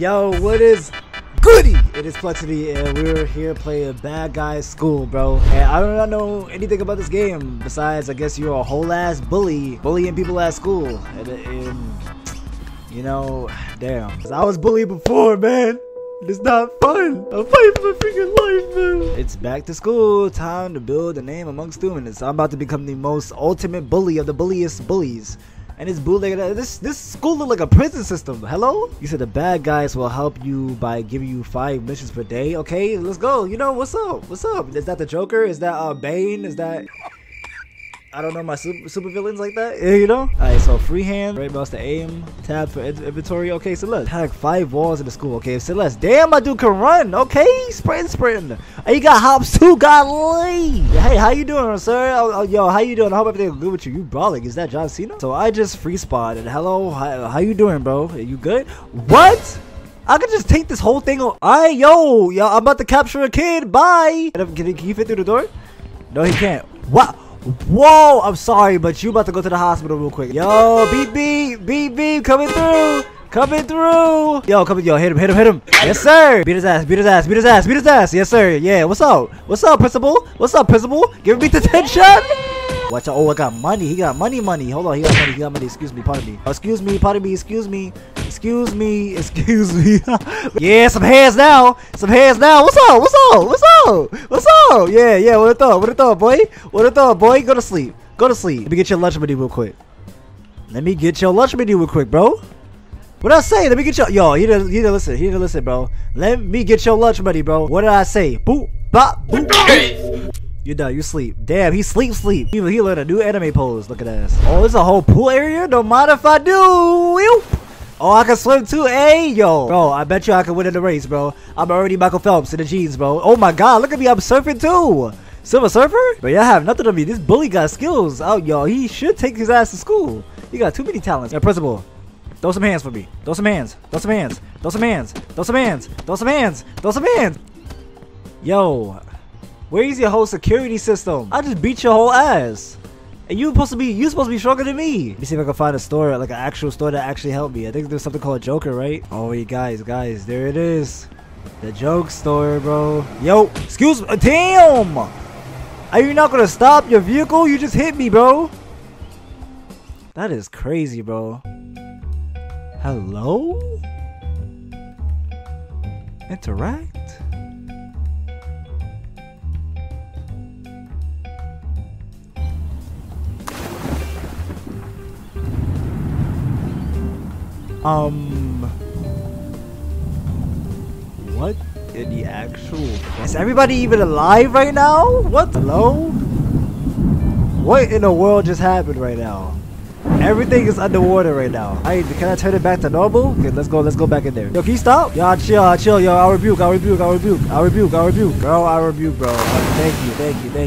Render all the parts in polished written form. Yo, what is goody? It is Plexity, and we're here playing Bad Guys School, bro. And I do not know anything about this game, besides I guess you're a whole ass bully, bullying people at school. And you know, damn. Cause I was bullied before, man. It's not fun. I'm fighting for my freaking life, man. It's back to school. Time to build a name amongst humans. I'm about to become the most ultimate bully of the bulliest bullies. And it's bootleg. This school look like a prison system. Hello? You said the bad guys will help you by giving you 5 missions per day. Okay, let's go. You know, what's up? What's up? Is that the Joker? Is that Bane? Is that... I don't know my super villains like that, you know? Alright, so freehand, right mouse to aim, tab for inventory. Okay, Celeste. Had like 5 walls in the school. Okay, Celeste. Damn, my dude can run. Okay, sprinting. Hey, you got hops too, golly. Hey, how you doing, sir? Oh, yo, how you doing? I hope everything's good with you. You brawling. Is that John Cena? So I just free spotted. Hello, how you doing, bro? Are you good? What? I could just take this whole thing. Alright, yo, I'm about to capture a kid. Bye. Can he fit through the door? No, he can't. What? Whoa, I'm sorry, but you about to go to the hospital real quick. Yo, beep beep, beep beep, coming through, coming through. Yo, coming, yo, hit him, hit him, hit him. Yes, sir. Beat his ass, beat his ass, beat his ass, beat his ass. Yes, sir. Yeah, what's up? What's up, principal? What's up, principal? Give me the detention. Watch out. Oh, I got money. He got money, money. Hold on, he got money, he got money. Excuse me, pardon me. Oh, excuse me, pardon me, excuse me. Excuse me, excuse me. Yeah, some hands now. Some hands now. What's up? What's up? What's up? What's up? Yeah, yeah. What it up? What it up, boy? What it up, boy? Go to sleep. Go to sleep. Let me get your lunch menu real quick. Let me get your lunch menu real quick, bro. What I say? Let me get your... Yo, he didn't listen. He didn't listen, bro. Let me get your lunch money, bro. What did I say? Boop, bop, boop. You're done. You sleep. Damn, he sleep. He learned a new anime pose. Look at that. Oh, it's a whole pool area? Don't mind if I do. Ew. Oh, I can swim too, hey, yo. Bro, I bet you I can win in the race, bro. I'm already Michael Phelps in the jeans, bro. Oh my god, look at me, I'm surfing too. Silver Surfer? But y'all have nothing on me. This bully got skills. Oh, yo, he should take his ass to school. He got too many talents. Yeah, principal, throw some hands for me. Throw some hands. Throw some hands. Throw some hands. Throw some hands. Throw some hands. Throw some hands. Yo, where is your whole security system? I just beat your whole ass. And you supposed to be stronger than me. Let me see if I can find a store, like an actual store that actually helped me. I think there's something called Joker, right? Oh, you guys, there it is. The joke store, bro. Yo, excuse me. Damn! Are you not gonna stop your vehicle? You just hit me, bro. That is crazy, bro. Hello? Interact? What in the actual... Is everybody even alive right now? What? Hello? What in the world just happened right now? Everything is underwater right now. Alright, can I turn it back to normal? Okay, let's go back in there. Yo, can you stop? Yo, chill, yo, I rebuke. Bro, I rebuke, bro. Thank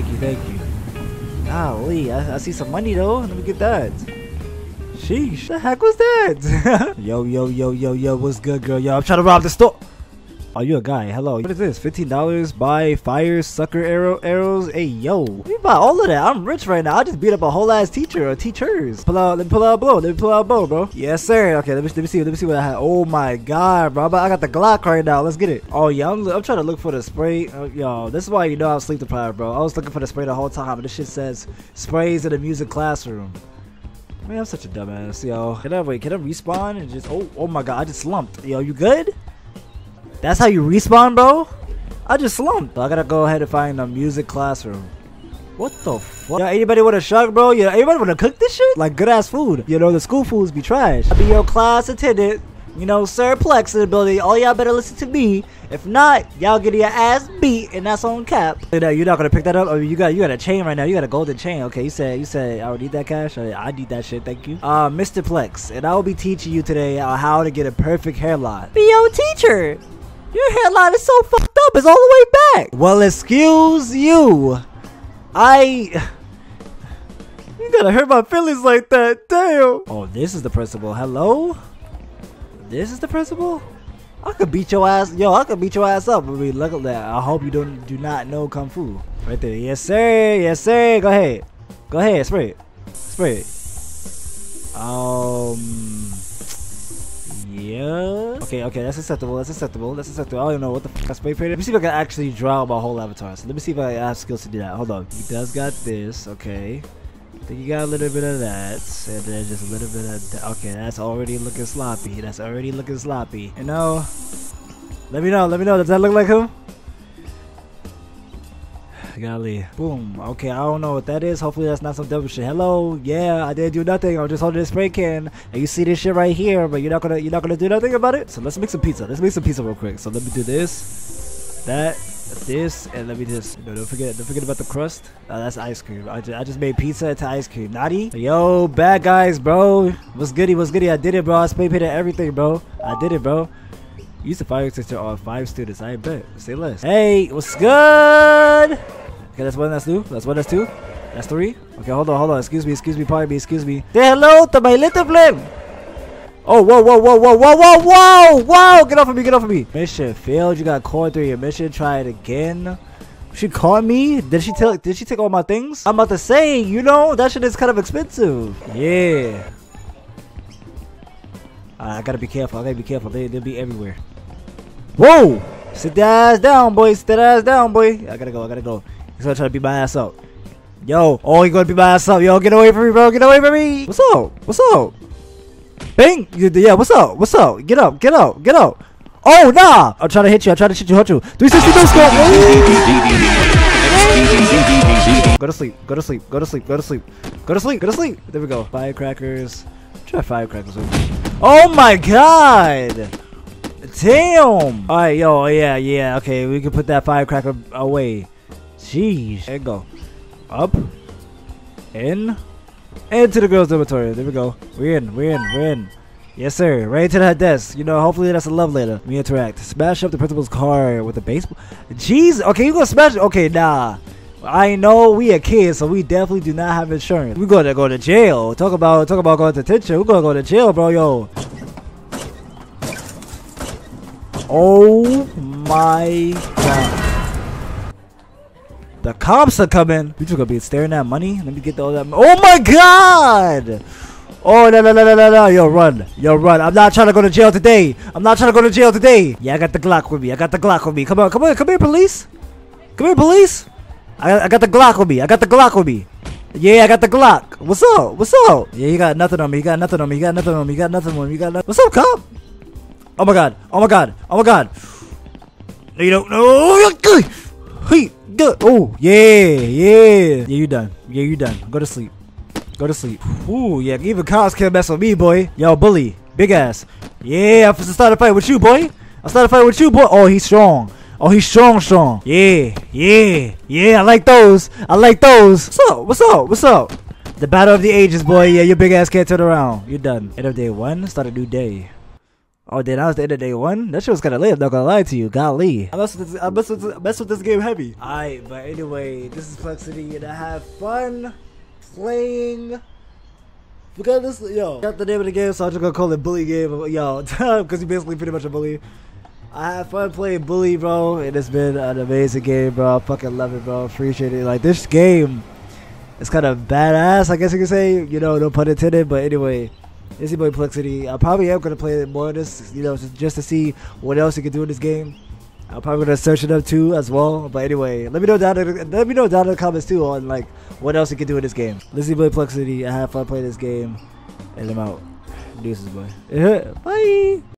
you. Golly, I see some money though. Let me get that. Sheesh, the heck was that? yo, what's good, girl? Yo, I'm trying to rob the store. Oh, you a guy? Hello. What is this? $15? Buy fire sucker arrows. Hey, yo. Let me buy all of that. I'm rich right now. I just beat up a whole ass teacher or teachers. Pull out, let me pull out a blow. Let me pull out a bow, bro. Yes, sir. Okay, let me see what I have. Oh my god, bro. I got the Glock right now. Let's get it. Oh yeah, I'm trying to look for the spray. Oh, yo, this is why you know I'm sleep deprived, bro. I was looking for the spray the whole time. This shit says sprays in the music classroom. Man, I'm such a dumbass, yo. Can I respawn and just... Oh my god, I just slumped. Yo, you good? That's how you respawn, bro? I just slumped. I gotta go ahead and find a music classroom. What the fuck? Yo, anybody wanna shark, bro? Yo, anybody wanna cook this shit? Like, good-ass food. You know, the school foods be trash. I'll be your class attendant. You know, Sir Plex in the building. All y'all better listen to me. If not, y'all get your ass beat, and that's on cap. You're not gonna pick that up. Oh, you got a chain right now. You got a golden chain. Okay, you said I would need that cash. I need that shit. Thank you. Mr. Plex, and I will be teaching you today how to get a perfect hairline. Be your teacher. Your hairline is so fucked up. It's all the way back. Well, excuse you. You gotta hurt my feelings like that. Damn. Oh, this is the principal. Hello. This is the principal? I could beat your ass. Yo, I could beat your ass up. I mean, look at that. I hope you do not know Kung Fu. Right there. Yes, sir. Yes, sir. Go ahead. Go ahead. Spray it. Spray it. Yes. Okay, that's acceptable. I don't know what the fuck I spray painted. Let me see if I can actually draw my whole avatar. So let me see if I have skills to do that. Hold on. He does got this. Okay. Then you got a little bit of that, and then just a little bit of that. Okay, that's already looking sloppy. You know, let me know. Does that look like him? Golly. Boom. Okay, I don't know what that is. Hopefully that's not some double shit. Hello. Yeah, I didn't do nothing. I'm just holding this spray can, and you see this shit right here, but you're not gonna do nothing about it. So let's make some pizza. Real quick. So let me do this, that, this, and let me just don't forget about the crust. That's ice cream. I just made pizza into ice cream. Naughty. Yo, bad guys, bro. What's goody? I did it, bro. I spray painted everything, bro. Use the fire extinguisher on 5 students. I bet. Say less. Hey, what's good? Okay, that's one, that's two, that's one, that's two, that's three. Okay, hold on, excuse me, pardon me, Say hello to my little flame! Oh, whoa, get off of me. Mission failed, you got caught through your mission, try it again. She caught me? Did she take all my things? I'm about to say, you know, that shit is kind of expensive. Yeah. I gotta be careful, they'll be everywhere. Whoa! Sit that ass down, boy, I gotta go. He's gonna try to beat my ass up. Yo, oh, he's gonna beat my ass up. Yo, get away from me, bro. What's up? Bang. Yeah, what's up? Get up. Oh, nah. I'm trying to hit you. 360 scope. Go to sleep. There we go. Firecrackers. Try firecrackers. Oh, my God. Damn. All right, yo. Yeah. Okay, we can put that firecracker away. Jeez. There you go. Up. In. And to the girls' dormitory. There we go. We're in. Yes, sir. Right into that desk. You know, hopefully that's a love letter. We interact. Smash up the principal's car with a baseball. Jeez. Okay, you gonna smash it? Okay, nah. I know we a kid, so we definitely do not have insurance. We're gonna go to jail. Talk about going to detention. We're gonna go to jail, bro, yo. Oh my God. The cops are coming. We just gonna be staring at money. Let me get all that. Oh my God! Oh no! Yo, run! I'm not trying to go to jail today. Yeah, I got the Glock with me. Come here, police! I got the Glock with me. Yeah, I got the Glock. What's up? Yeah, you got nothing on me. What's up, cop? Oh my God! No, you don't know. Hey. Good. Oh yeah. Yeah, you done. Go to sleep. Ooh, yeah. Even cops can't mess with me, boy. Yo, bully, big ass. Yeah, I'm starting to fight with you, boy. Oh, he's strong. Oh, he's strong. Yeah. I like those. What's up? The battle of the ages, boy. Yeah, your big ass can't turn around. You're done. End of day one. Start a new day. Oh, then I was the end of day one. That shit was kind of lit. I'm not gonna lie to you. Golly. I mess with this game heavy. Alright, but anyway, this is Plexity, and I have fun playing. Forgot the name of the game, so I'm just gonna call it Bully Game. Yo, because you're basically pretty much a bully. I had fun playing Bully, bro. It has been an amazing game, bro. I fucking love it, bro. Appreciate it. Like, this game is kind of badass, I guess you could say. You know, no pun intended, but anyway. It's your boy Plexity. I probably am gonna play more of this, you know, just to see what else you can do in this game. I'm probably gonna search it up too as well. But anyway, let me know down in the comments too on like what else you can do in this game. This is your boy Plexity. I have fun playing this game, and I'm out. Deuces, boy. Bye.